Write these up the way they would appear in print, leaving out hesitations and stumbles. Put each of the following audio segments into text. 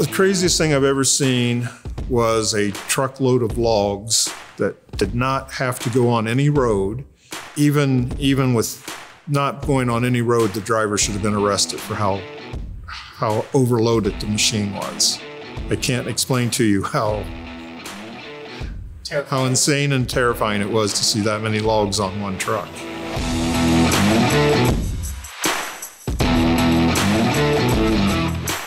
The craziest thing I've ever seen was a truckload of logs that did not have to go on any road. Even with not going on any road, the driver should have been arrested for how overloaded the machine was. I can't explain to you how insane and terrifying it was to see that many logs on one truck.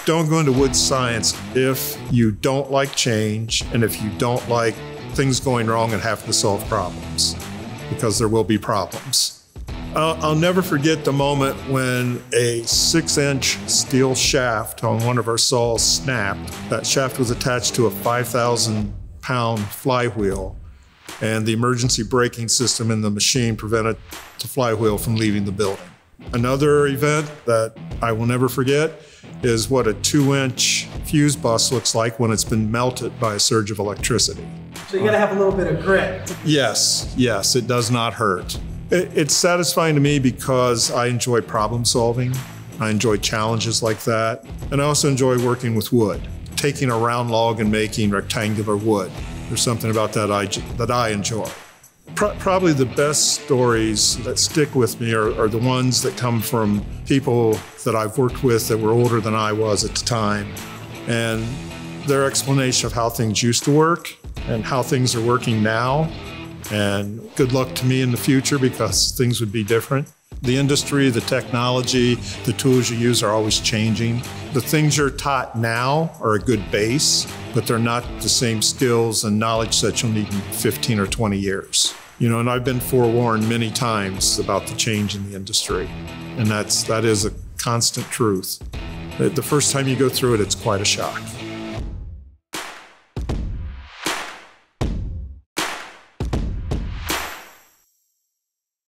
Don't go into wood science if you don't like change and if you don't like things going wrong and having to solve problems, because there will be problems. I'll never forget the moment when a 6-inch steel shaft on one of our saws snapped. That shaft was attached to a 5,000-pound flywheel, and the emergency braking system in the machine prevented the flywheel from leaving the building. Another event that I will never forget is what a 2-inch fuse bus looks like when it's been melted by a surge of electricity. So you gotta have a little bit of grit. Yes, it does not hurt. It's satisfying to me because I enjoy problem solving. I enjoy challenges like that. And I also enjoy working with wood, taking a round log and making rectangular wood. There's something about that I enjoy. Probably the best stories that stick with me are the ones that come from people that I've worked with that were older than I was at the time, and their explanation of how things used to work and how things are working now. And good luck to me in the future, because things would be different. The industry, the technology, the tools you use are always changing. The things you're taught now are a good base, but they're not the same skills and knowledge that you'll need in 15 or 20 years. You know, and I've been forewarned many times about the change in the industry, and that is a constant truth. The first time you go through it, it's quite a shock.